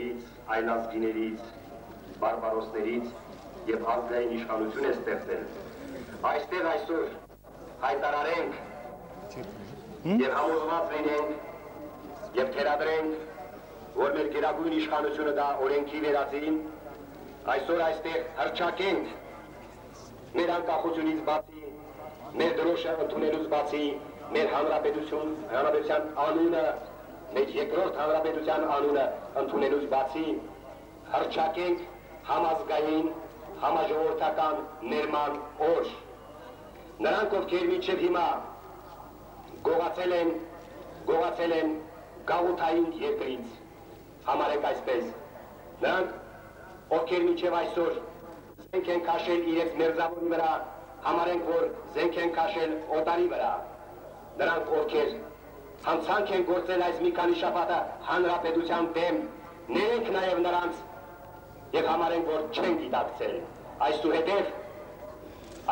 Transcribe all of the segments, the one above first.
մարտիկներից, այլ ազգիներից, բարբարոսներից եւ ազգային իշխանություն է ստեղծել։ Այստեղ այսօր հայտարարենք եւ համոզված լինենք եւ թերադրենք, որ մեր գերագույն իշխանությունը դա օրենքի վերածին, այսօր այստեղ հրճակենք մեր անկախությունից բացի, մեր դրոշը ընդունելուց բացի, մեր հանրապետության անունը, մեր երկրորդ հանրապետության անունը ընդունելուց բացի, հռչակենք համազգային, համաժողովրդական ներման օր։ Նրանք, ովքեր մինչև հիմա գողացել են գաղութային երկրից, համարեք այսպես, նրանք, ովքեր մինչև այսօր զենք են քաշել իրենց մերձավորի վրա, համարենք, որ զենք են քաշել օտարի վրա, նրանք, ովքեր հանցանք են գործել այս մի քանի շաբաթը հանրապետության դեմ, ներենք նաև նրանց եւ համարենք, որ չեն գիտակցել։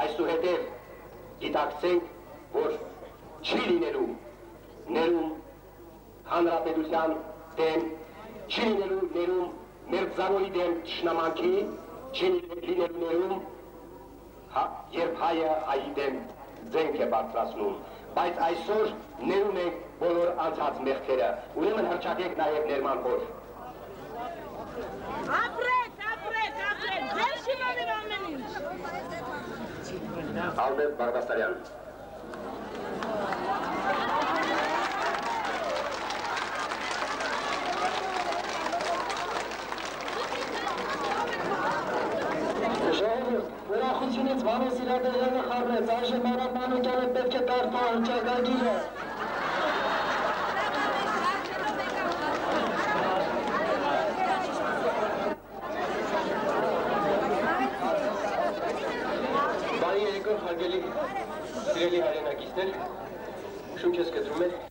Այսուհետև գիտակցենք, որ չի լինելու ներում հանրապետության դեմ, չի լինելու ներում մերձավորի դեմ ճշնամանքի, չի լինելու ներում, երբ հայը հայի դեմ զենք է բարձրացնում։ Բայց այսօր ներում ենք բոլոր անցած մեղքերը, ուրեմն հռչակենք նաև ներման օր։ Ապրեք, ձեր շիմաներ ամեն ինչ։ Ալբերտ Բաղդասարյան։ Ուրախությունից Վանոս Իրադեղյանը խառնեց, այժմ Մարատ Մանուկյանը պետք է դառնա հռչակագիրը։ Բարի եկեք հարգելի սիրելի հայրենակիցներ, շունչս կտրում է